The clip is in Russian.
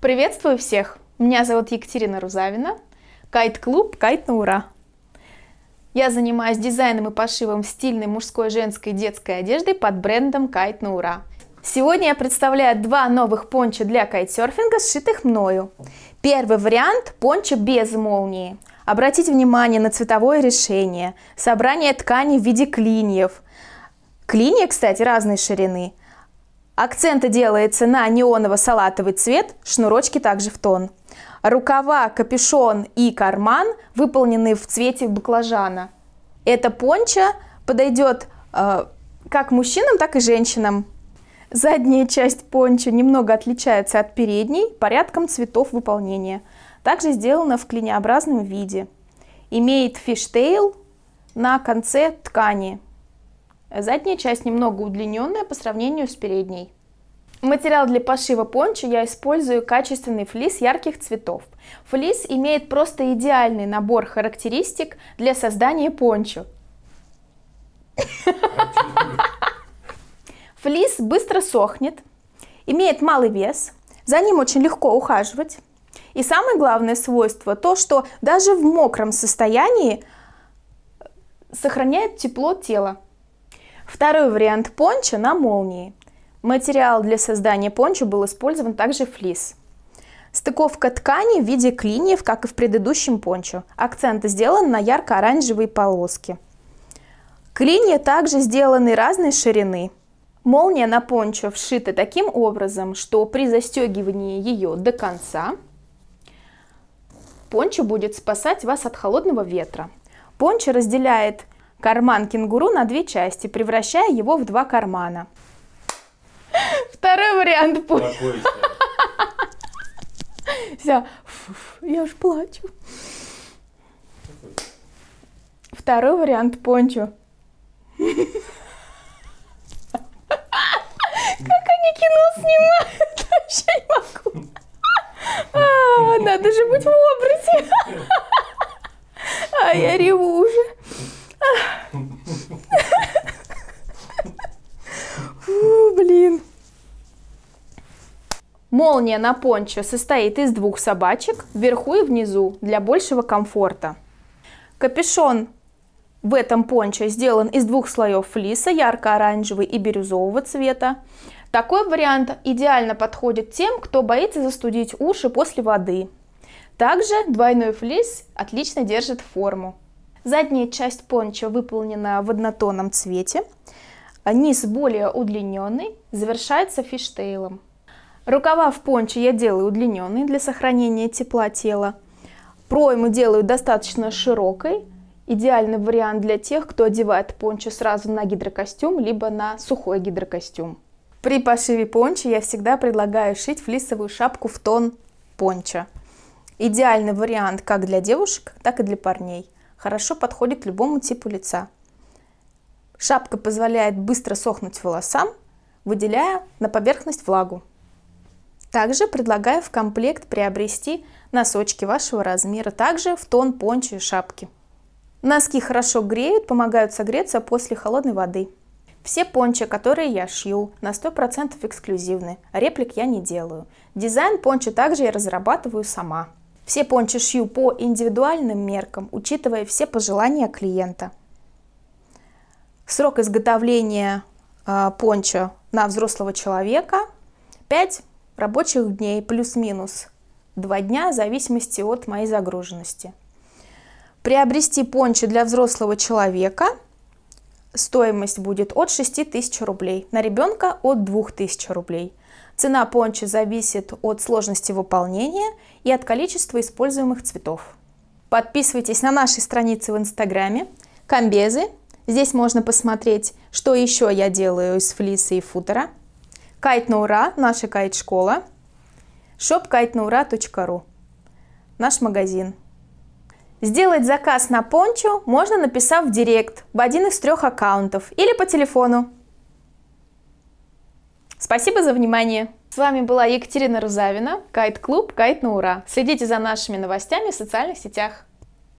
Приветствую всех! Меня зовут Екатерина Рузавина, кайт-клуб «Кайт на ура». Я занимаюсь дизайном и пошивом стильной мужской, женской и детской одежды под брендом «Кайт на ура». Сегодня я представляю два новых пончо для кайтсерфинга, сшитых мною. Первый вариант – пончо без молнии. Обратите внимание на цветовое решение, собрание ткани в виде клиньев. Клинья, кстати, разной ширины. Акценты делается на неоново-салатовый цвет, шнурочки также в тон. Рукава, капюшон и карман выполнены в цвете баклажана. Это пончо подойдет как мужчинам, так и женщинам. Задняя часть пончо немного отличается от передней порядком цветов выполнения. Также сделано в клинеобразном виде. Имеет фиштейл на конце ткани. Задняя часть немного удлиненная по сравнению с передней. Материал для пошива пончо я использую качественный флис ярких цветов. Флис имеет просто идеальный набор характеристик для создания пончо. Флис быстро сохнет, имеет малый вес, за ним очень легко ухаживать. И самое главное свойство то, что даже в мокром состоянии сохраняет тепло тела. Второй вариант пончо на молнии. Материал для создания пончо был использован также флис. Стыковка ткани в виде клиньев, как и в предыдущем пончо. Акцент сделан на ярко-оранжевые полоски. Клинья также сделаны разной ширины. Молния на пончо вшита таким образом, что при застегивании ее до конца пончо будет спасать вас от холодного ветра. Пончо разделяет карман кенгуру на две части, превращая его в два кармана. Второй вариант пончо. Все, я уж плачу. Второй вариант пончо. Кино снимают, вообще не могу. Надо же быть в образе. Я реву уже. Фу, блин. Молния на пончо состоит из двух собачек, вверху и внизу, для большего комфорта. Капюшон в этом пончо сделан из двух слоев флиса, ярко-оранжевый и бирюзового цвета. Такой вариант идеально подходит тем, кто боится застудить уши после воды. Также двойной флис отлично держит форму. Задняя часть пончо выполнена в однотонном цвете. Низ более удлиненный, завершается фиштейлом. Рукава в пончо я делаю удлиненные для сохранения тепла тела. Пройму делаю достаточно широкой. Идеальный вариант для тех, кто одевает пончо сразу на гидрокостюм, либо на сухой гидрокостюм. При пошиве пончо я всегда предлагаю шить флисовую шапку в тон пончо. Идеальный вариант как для девушек, так и для парней. Хорошо подходит любому типу лица. Шапка позволяет быстро сохнуть волосам, выделяя на поверхность влагу. Также предлагаю в комплект приобрести носочки вашего размера, также в тон пончо и шапки. Носки хорошо греют, помогают согреться после холодной воды. Все пончо, которые я шью, на 100% эксклюзивны, реплик я не делаю. Дизайн пончо также я разрабатываю сама. Все пончо шью по индивидуальным меркам, учитывая все пожелания клиента. Срок изготовления пончо на взрослого человека 5 рабочих дней, плюс-минус 2 дня, в зависимости от моей загруженности. Приобрести пончо для взрослого человека стоимость будет от 6000 рублей, на ребенка от 2000 рублей. Цена пончо зависит от сложности выполнения и от количества используемых цветов. Подписывайтесь на наши страницы в Инстаграме, комбезы. Здесь можно посмотреть, что еще я делаю из флиса и футера. Кайт на ура, наша кайт-школа. shopkaitnaura.ru, наш магазин. Сделать заказ на пончо можно, написав в директ в один из 3 аккаунтов или по телефону. Спасибо за внимание! С вами была Екатерина Рузавина, кайт-клуб «Кайт на ура». Следите за нашими новостями в социальных сетях.